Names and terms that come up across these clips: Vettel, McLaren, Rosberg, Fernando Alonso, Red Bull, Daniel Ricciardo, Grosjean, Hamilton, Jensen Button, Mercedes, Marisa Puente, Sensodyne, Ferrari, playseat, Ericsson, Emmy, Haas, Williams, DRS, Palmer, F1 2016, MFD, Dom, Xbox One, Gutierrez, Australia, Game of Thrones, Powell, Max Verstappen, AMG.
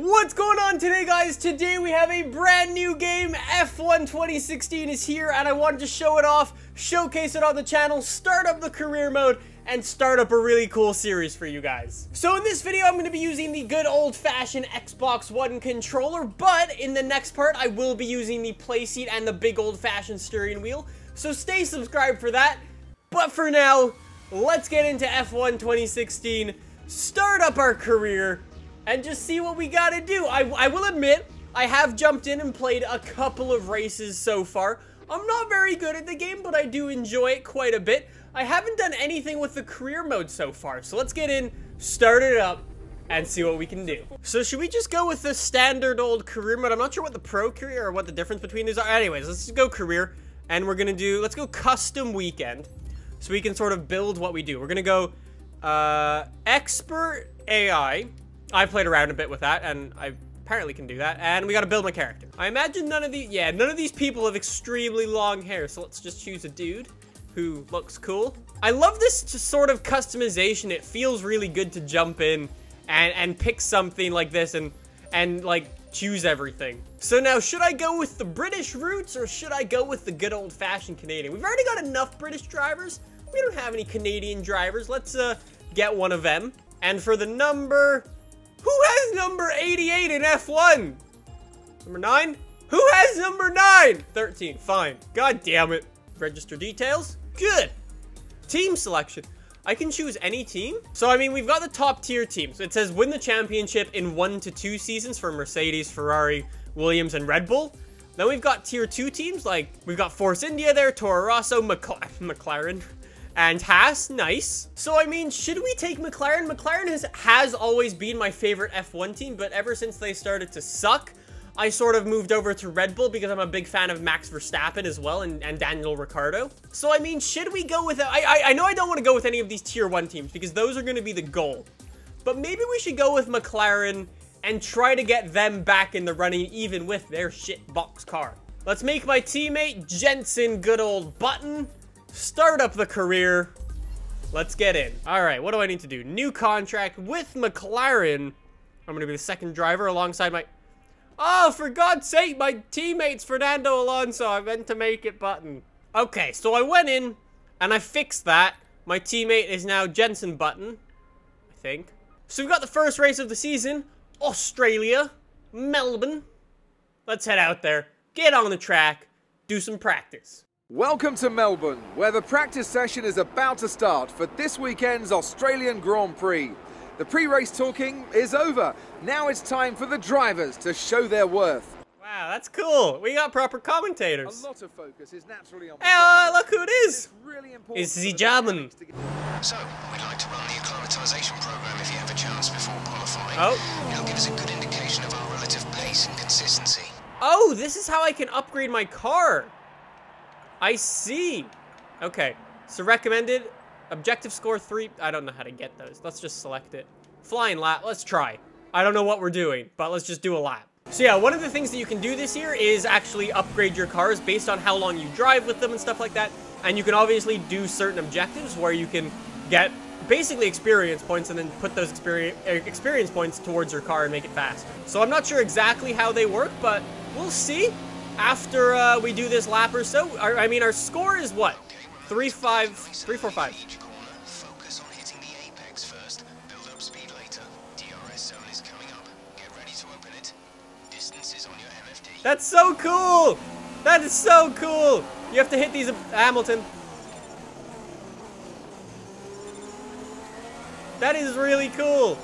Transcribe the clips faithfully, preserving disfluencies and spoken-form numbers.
What's going on today, guys? Today we have a brand new game. F one twenty sixteen is here and I wanted to show it off, showcase it on the channel, start up the career mode, and start up a really cool series for you guys. So in this video I'm going to be using the good old-fashioned Xbox One controller, but in the next part I will be using the playseat and the big old-fashioned steering wheel, so stay subscribed for that. But for now, let's get into F one twenty sixteen, start up our career, and just see what we gotta do. I, I will admit, I have jumped in and played a couple of races so far. I'm not very good at the game, but I do enjoy it quite a bit. I haven't done anything with the career mode so far, so let's get in, start it up, and see what we can do. So should we just go with the standard old career mode? I'm not sure what the pro career or what the difference between these are. Anyways, let's just go career, and we're gonna do, let's go custom weekend, so we can sort of build what we do. We're gonna go uh, expert A I. I played around a bit with that, and I apparently can do that. And we gotta build my character. I imagine none of the- yeah, none of these people have extremely long hair, so let's just choose a dude who looks cool. I love this sort of customization. It feels really good to jump in and, and pick something like this and, and like, choose everything. So now, should I go with the British roots, or should I go with the good old-fashioned Canadian? We've already got enough British drivers. We don't have any Canadian drivers. Let's, uh, get one of them. And for the number... who has number eighty-eight in F one? Number nine? Who has number nine? thirteen, fine. God damn it. Register details? Good. Team selection. I can choose any team. So, I mean, we've got the top tier teams. It says win the championship in one to two seasons for Mercedes, Ferrari, Williams, and Red Bull. Then we've got tier two teams. Like, we've got Force India there, Toro Rosso, McLaren. And Haas, nice. So, I mean, should we take McLaren? McLaren has, has always been my favorite F one team, but ever since they started to suck, I sort of moved over to Red Bull because I'm a big fan of Max Verstappen as well, and, and Daniel Ricciardo. So, I mean, should we go with... I, I, I know I don't want to go with any of these tier one teams because those are going to be the goal. But maybe we should go with McLaren and try to get them back in the running even with their shit box car. Let's make my teammate Jensen good old Button. Start up the career. Let's get in. All right, what do I need to do? New contract with McLaren. I'm going to be the second driver alongside my... oh, for God's sake, my teammate's Fernando Alonso. I meant to make it Button. Okay, so I went in and I fixed that. My teammate is now Jensen Button, I think. So we've got the first race of the season. Australia, Melbourne. Let's head out there, get on the track, do some practice. Welcome to Melbourne, where the practice session is about to start for this weekend's Australian Grand Prix. The pre-race talking is over. Now it's time for the drivers to show their worth. Wow, that's cool. We got proper commentators. A lot of focus is naturally on... hey, look who it is. It's the German. So, we'd like to run the acclimatization program if you have a chance before qualifying. Oh. It'll give us a good indication of our relative pace and consistency. Oh, this is how I can upgrade my car. I see. Okay, so recommended objective score three. I don't know how to get those. Let's just select it. Flying lap. Let's try. I don't know what we're doing, but let's just do a lap. So yeah, one of the things that you can do this year is actually upgrade your cars based on how long you drive with them and stuff like that. And you can obviously do certain objectives where you can get basically experience points and then put those experience experience points towards your car and make it faster. So I'm not sure exactly how they work, but we'll see. After uh, we do this lap or so, our, I mean, our score is what? Three, five, three, four, five. Focus on hitting the apex first. Build up speed later. D R S zone is coming up. Get ready to open it. Distance is on your M F D. That's so cool! That is so cool! You have to hit these, Hamilton. That is really cool.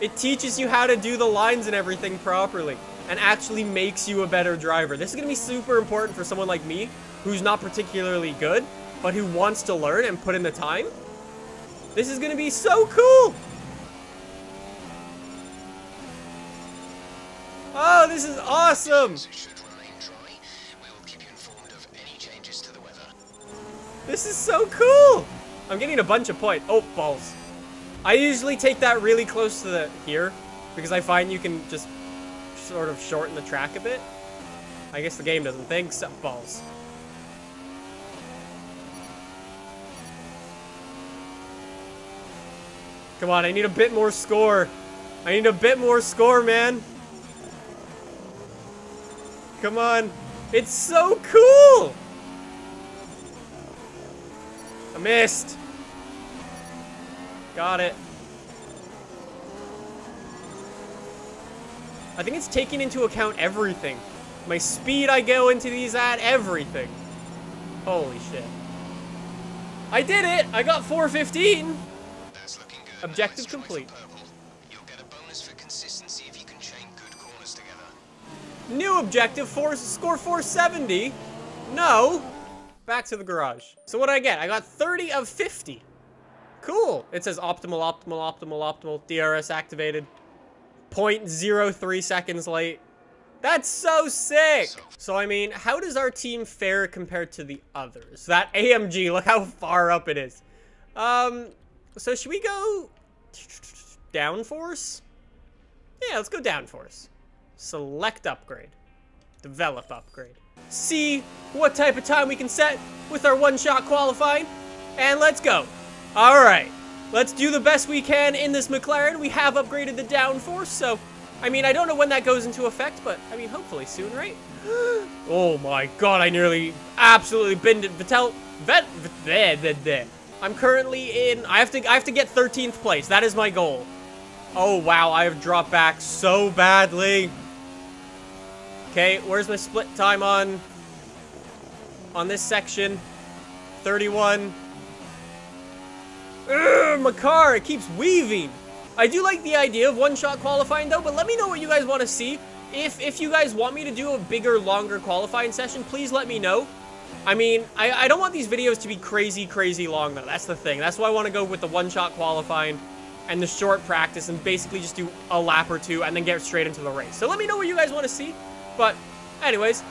It teaches you how to do the lines and everything properly, and actually makes you a better driver. This is going to be super important for someone like me, who's not particularly good, but who wants to learn and put in the time. This is going to be so cool! Oh, this is awesome! This is so cool! I'm getting a bunch of points. Oh, balls. I usually take that really close to the here, because I find you can just sort of shorten the track a bit. I guess the game doesn't think so. Balls. Come on, I need a bit more score. I need a bit more score, man. Come on. It's so cool! I missed. Got it. I think it's taking into account everything. My speed I go into these at, everything. Holy shit. I did it! I got four fifteen! That's looking good. Objective complete. You'll get a bonus for consistency if you can chain good corners together. New objective, four, score four seventy. No! Back to the garage. So what did I get? I got thirty of fifty. Cool. It says optimal, optimal, optimal, optimal. D R S activated. zero point zero three seconds late. That's so sick. So, I mean, how does our team fare compared to the others? That A M G, look how far up it is. Um, so should we go downforce? Yeah, let's go downforce. Select upgrade. Develop upgrade. See what type of time we can set with our one-shot qualifying. And let's go. All right. Let's do the best we can in this McLaren. We have upgraded the downforce, so... I mean, I don't know when that goes into effect, but, I mean, hopefully soon, right? Oh my god, I nearly absolutely binned it. Vettel, vet, there, there, there. I'm currently in, I have to, I have to get thirteenth place. That is my goal. Oh wow, I have dropped back so badly. Okay, where's my split time on, on this section? thirty-one. Ugh, my car, it keeps weaving. I do like the idea of one-shot qualifying, though, but let me know what you guys want to see. If if you guys want me to do a bigger, longer qualifying session, please let me know. I mean, I, I don't want these videos to be crazy, crazy long, though. That's the thing. That's why I want to go with the one-shot qualifying and the short practice and basically just do a lap or two and then get straight into the race. So let me know what you guys want to see. But anyways,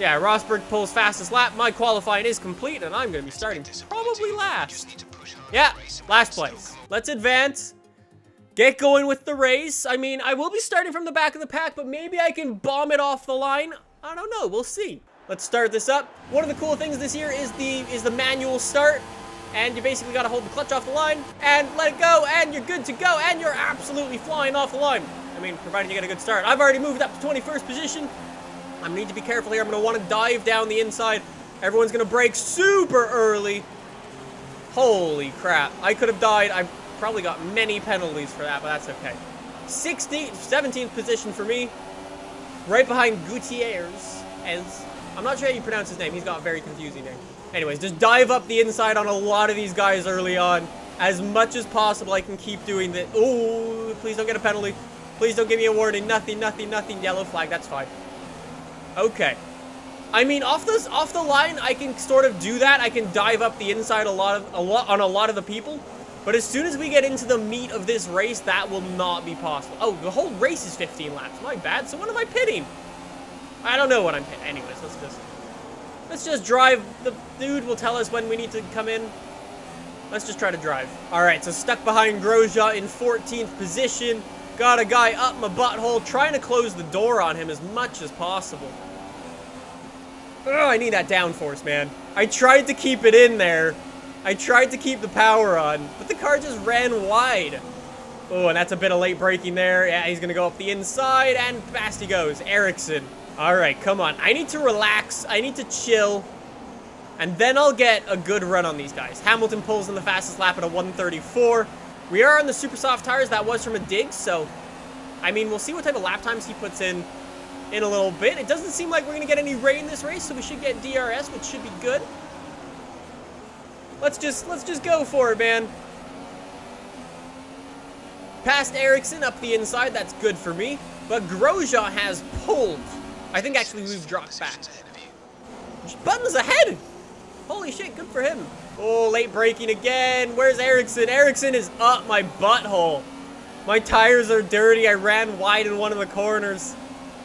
yeah, Rosberg pulls fastest lap. My qualifying is complete, and I'm going to be starting probably last. Yeah, last place. Let's advance. Get going with the race. I mean, I will be starting from the back of the pack, but maybe I can bomb it off the line. I don't know. We'll see. Let's start this up. One of the cool things this year is the is the manual start. And you basically got to hold the clutch off the line and let it go. And you're good to go. And you're absolutely flying off the line. I mean, provided you get a good start. I've already moved up to twenty-first position. I'm going to need to be careful here. I'm going to want to dive down the inside. Everyone's going to brake super early. Holy crap. I could have died. I've... Probably got many penalties for that, but that's okay. sixteenth, seventeenth position for me. Right behind Gutierrez. As, I'm not sure how you pronounce his name. He's got a very confusing name. Anyways, just dive up the inside on a lot of these guys early on. As much as possible, I can keep doing this. Ooh, please don't get a penalty. Please don't give me a warning. Nothing, nothing, nothing. Yellow flag, that's fine. Okay. I mean, off this, off the line, I can sort of do that. I can dive up the inside a lot of, a lot on a lot of the people. But as soon as we get into the meat of this race, that will not be possible. Oh, the whole race is fifteen laps. My bad. So what am I pitting? I don't know what I'm pitting. Anyways, let's just let's just drive. The dude will tell us when we need to come in. Let's just try to drive. All right, so stuck behind Grosjean in fourteenth position. Got a guy up my butthole, trying to close the door on him as much as possible. Oh, I need that downforce, man. I tried to keep it in there. I tried to keep the power on, but the car just ran wide. Oh, and that's a bit of late braking there. Yeah, he's going to go up the inside, and fast he goes. Ericsson. All right, come on. I need to relax. I need to chill, and then I'll get a good run on these guys. Hamilton pulls in the fastest lap at a one thirty-four. We are on the super soft tires. That was from a dig, so, I mean, we'll see what type of lap times he puts in in a little bit. It doesn't seem like we're going to get any rain this race, so we should get D R S, which should be good. Let's just, let's just go for it, man. Past Ericsson up the inside. That's good for me. But Grosjean has pulled. I think actually we've dropped back. Button's ahead. Holy shit, good for him. Oh, late braking again. Where's Ericsson? Ericsson is up my butthole. My tires are dirty. I ran wide in one of the corners.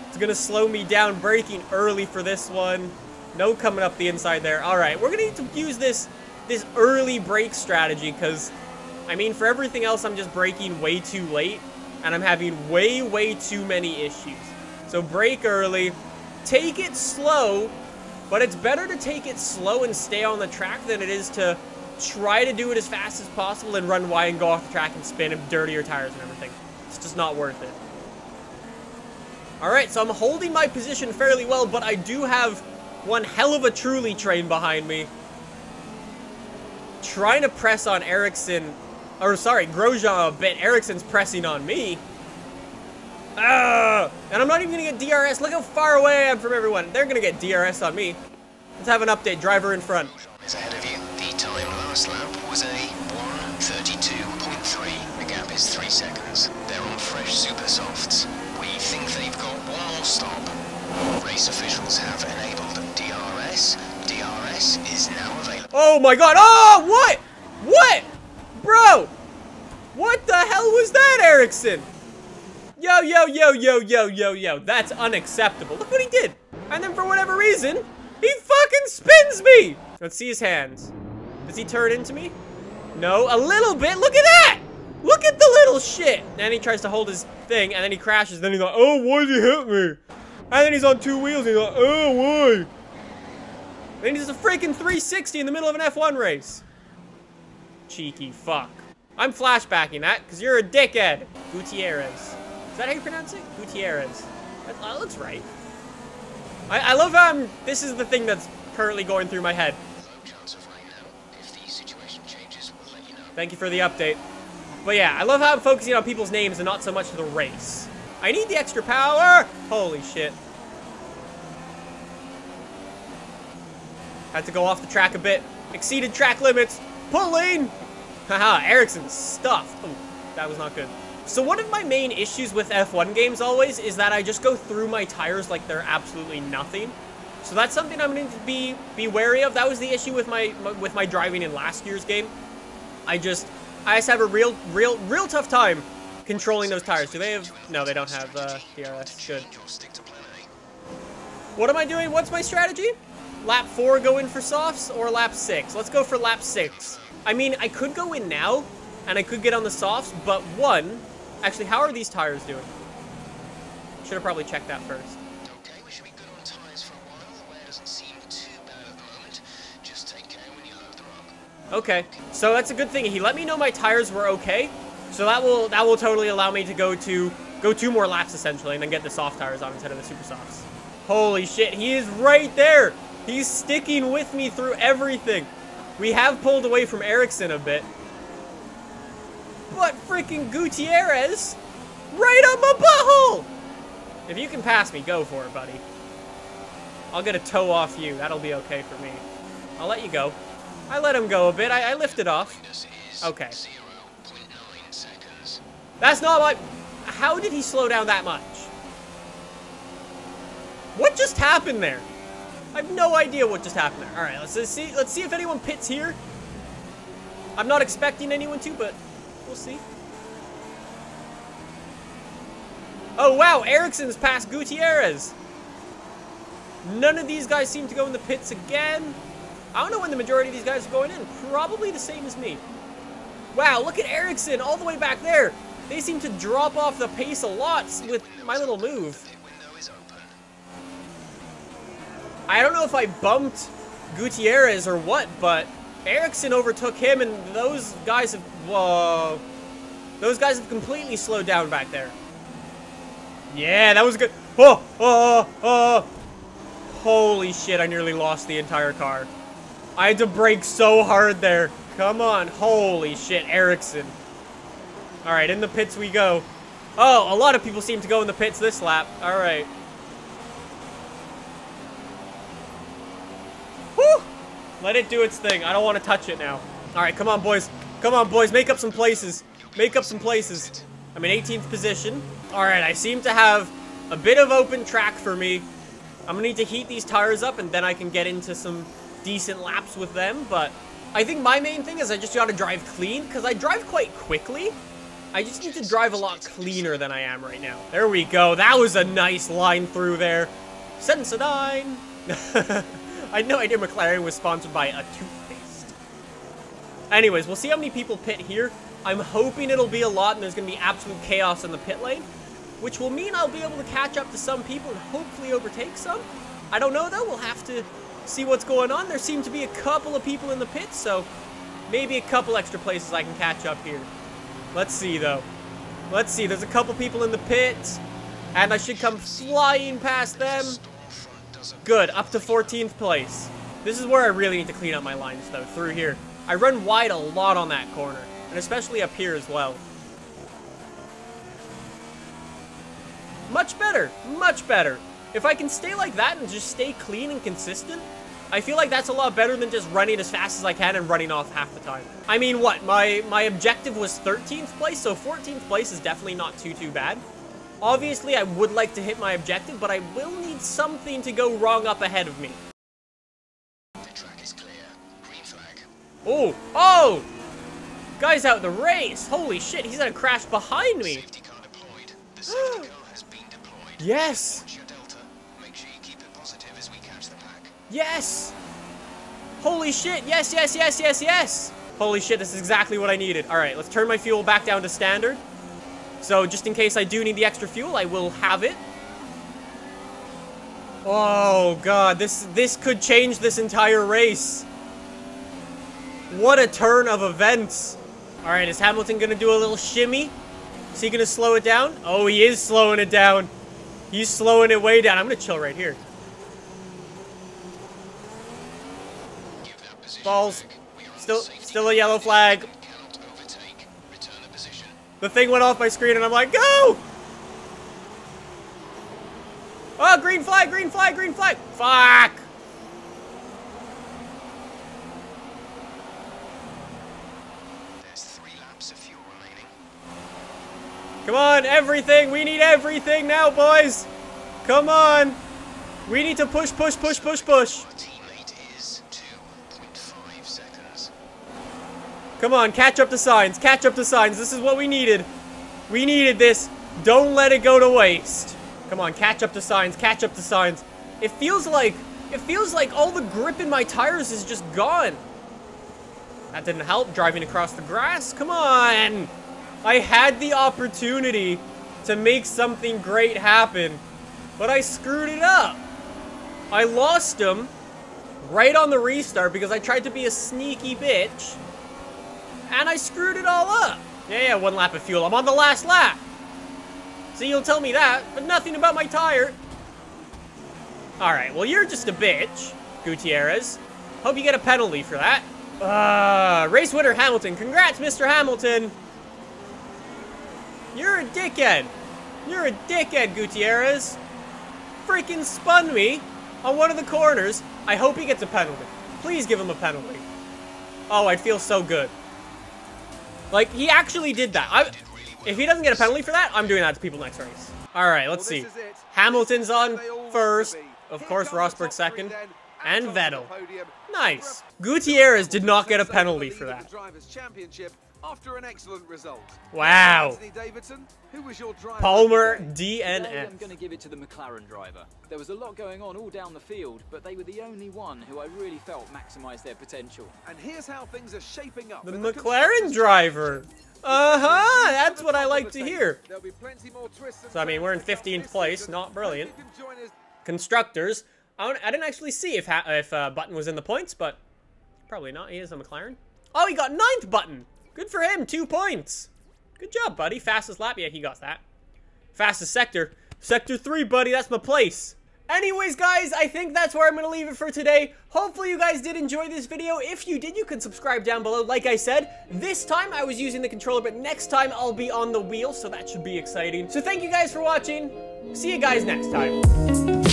It's going to slow me down. Braking early for this one. No coming up the inside there. All right, we're going to need to use this... this early brake strategy, because I mean, for everything else, I'm just braking way too late and I'm having way way too many issues. So brake early, take it slow, but it's better to take it slow and stay on the track than it is to try to do it as fast as possible and run wide and go off the track and spin and dirty your tires and everything. It's just not worth it. Alright, so I'm holding my position fairly well, but I do have one hell of a truly train behind me. Trying to press on Ericsson, or sorry, Grosjean a bit. Ericsson's pressing on me. Uh, and I'm not even going to get D R S. Look how far away I am from everyone. They're going to get D R S on me. Let's have an update. Driver in front. Grosjean is ahead of you. The time last lap was a one thirty-two point three. The gap is three seconds. They're on fresh super softs. We think they've got one more stop. Race officials have enabled D R S. D R S is now available. Oh my god. Oh, what? What? Bro. What the hell was that, Ericsson? Yo, yo, yo, yo, yo, yo, yo. That's unacceptable. Look what he did. And then for whatever reason, he fucking spins me. Let's see his hands. Does he turn into me? No, a little bit. Look at that. Look at the little shit. And he tries to hold his thing, and then he crashes. Then he's like, oh, why'd he hit me? And then he's on two wheels, and he's like, oh, why? Then he's a freaking three sixty in the middle of an F one race. Cheeky fuck. I'm flashbacking that, because you're a dickhead. Gutierrez. Is that how you pronounce it? Gutierrez. That, that looks right. I, I love how I'm, this is the thing that's currently going through my head. Thank you for the update. But yeah, I love how I'm focusing on people's names and not so much the race. I need the extra power! Holy shit. Had to go off the track a bit. Exceeded track limits. Pulling! Haha, Ericsson's stuffed. Oh, that was not good. So one of my main issues with F one games always is that I just go through my tires like they're absolutely nothing. So that's something I'm going to be be wary of. That was the issue with my with my driving in last year's game. I just I just have a real real real tough time controlling those tires. Do they have? No, they don't have uh, D R S. Good. What am I doing? What's my strategy? Lap four, go in for softs, or lap six? Let's go for lap six. I mean, I could go in now, and I could get on the softs, but one... Actually, how are these tires doing? Should have probably checked that first. Okay, we should be good on tires for a while. The wear doesn't seem too bad at the moment. Just take care when you load them up. Okay, so that's a good thing. He let me know my tires were okay, so that will that will totally allow me to go to go two more laps, essentially, and then get the soft tires on instead of the super softs. Holy shit, he is right there! He's sticking with me through everything. We have pulled away from Ericsson a bit. But freaking Gutierrez, right on my butthole! If you can pass me, go for it, buddy. I'll get a toe off you. That'll be okay for me. I'll let you go. I let him go a bit. I, I lifted off. Okay. That's not my... How did he slow down that much? What just happened there? I have no idea what just happened there. All right, let's see. Let's see if anyone pits here. I'm not expecting anyone to, but we'll see. Oh wow, Ericsson's passed Gutierrez. None of these guys seem to go in the pits again. I don't know when the majority of these guys are going in. Probably the same as me. Wow, look at Ericsson all the way back there. They seem to drop off the pace a lot with my little move. I don't know if I bumped Gutierrez or what, but Ericsson overtook him, and those guys have... Whoa. Those guys have completely slowed down back there. Yeah, that was good. Oh, oh, oh. Holy shit, I nearly lost the entire car. I had to brake so hard there. Come on. Holy shit, Ericsson. All right, in the pits we go. Oh, a lot of people seem to go in the pits this lap. All right. Let it do its thing. I don't want to touch it now. All right, come on, boys. Come on, boys. Make up some places. Make up some places. I'm in eighteenth position. All right, I seem to have a bit of open track for me. I'm going to need to heat these tires up, and then I can get into some decent laps with them. But I think my main thing is I just got to drive clean, because I drive quite quickly. I just need to drive a lot cleaner than I am right now. There we go. That was a nice line through there. Sensodyne. I had no idea McLaren was sponsored by a toothpaste. Anyways, we'll see how many people pit here. I'm hoping it'll be a lot, and there's going to be absolute chaos in the pit lane, which will mean I'll be able to catch up to some people and hopefully overtake some. I don't know, though. We'll have to see what's going on. There seem to be a couple of people in the pits, so maybe a couple extra places I can catch up here. Let's see, though. Let's see, there's a couple people in the pit, and I should come flying past them. Good, up to fourteenth place. This is where I really need to clean up my lines, though, through here. I run wide a lot on that corner, and especially up here as well. Much better, much better. If I can stay like that and just stay clean and consistent, I feel like that's a lot better than just running as fast as I can and running off half the time. I mean, what? My my objective was thirteenth place, so fourteenth place is definitely not too, too bad. Obviously, I would like to hit my objective, but I will need something to go wrong up ahead of me. The track is clear. Green flag. Oh, oh! Guy's out the race. Holy shit, he's gonna crash behind me. Safety car deployed. The safety car has been deployed. Yes! Yes! Holy shit, yes, yes, yes, yes, yes! Holy shit, this is exactly what I needed. Alright, let's turn my fuel back down to standard. So, just in case I do need the extra fuel, I will have it. Oh, God, this, this could change this entire race. What a turn of events. Alright, is Hamilton gonna do a little shimmy? Is he gonna slow it down? Oh, he is slowing it down. He's slowing it way down. I'm gonna chill right here. Balls. Still, still a yellow flag. The thing went off my screen and I'm like, go! Oh, green flag, green flag, green flag. Fuck! There's three laps of fuel remaining. Come on, everything. We need everything now, boys. Come on. We need to push, push, push, push, push. Come on, catch up to signs, catch up to signs. This is what we needed. We needed this. Don't let it go to waste. Come on, catch up to signs, catch up to signs. It feels like, it feels like all the grip in my tires is just gone. That didn't help, driving across the grass. Come on. I had the opportunity to make something great happen, but I screwed it up. I lost him right on the restart because I tried to be a sneaky bitch. And I screwed it all up. Yeah, yeah, one lap of fuel. I'm on the last lap. See, you'll tell me that, but nothing about my tire. All right, well, you're just a bitch, Gutierrez. Hope you get a penalty for that. Uh, race winner Hamilton. Congrats, Mister Hamilton. You're a dickhead. You're a dickhead, Gutierrez. Freaking spun me on one of the corners. I hope he gets a penalty. Please give him a penalty. Oh, I'd feel so good. Like, he actually did that. I, if he doesn't get a penalty for that, I'm doing that to people next race. All right, let's see. Hamilton's on first. Of course, Rosberg second. And Vettel. Nice. Gutierrez did not get a penalty for that. Wow. Palmer D N F. I'm going to give it to the McLaren driver. There was a lot going on all down the field, but they were the only one who I really felt maximized their potential. And here's how things are shaping up. The McLaren driver. Uh-huh, that's what I like to hear. So, I mean, we're in fifteenth place. Not brilliant. Constructors. I, I didn't actually see if, if uh, Button was in the points, but probably not. He is a McLaren. Oh, he got ninth Button. Good for him, two points. Good job, buddy. Fastest lap, yeah, he got that. Fastest sector. Sector three, buddy, that's my place. Anyways, guys, I think that's where I'm going to leave it for today. Hopefully you guys did enjoy this video. If you did, you can subscribe down below. Like I said, this time I was using the controller, but next time I'll be on the wheel, so that should be exciting. So thank you guys for watching. See you guys next time.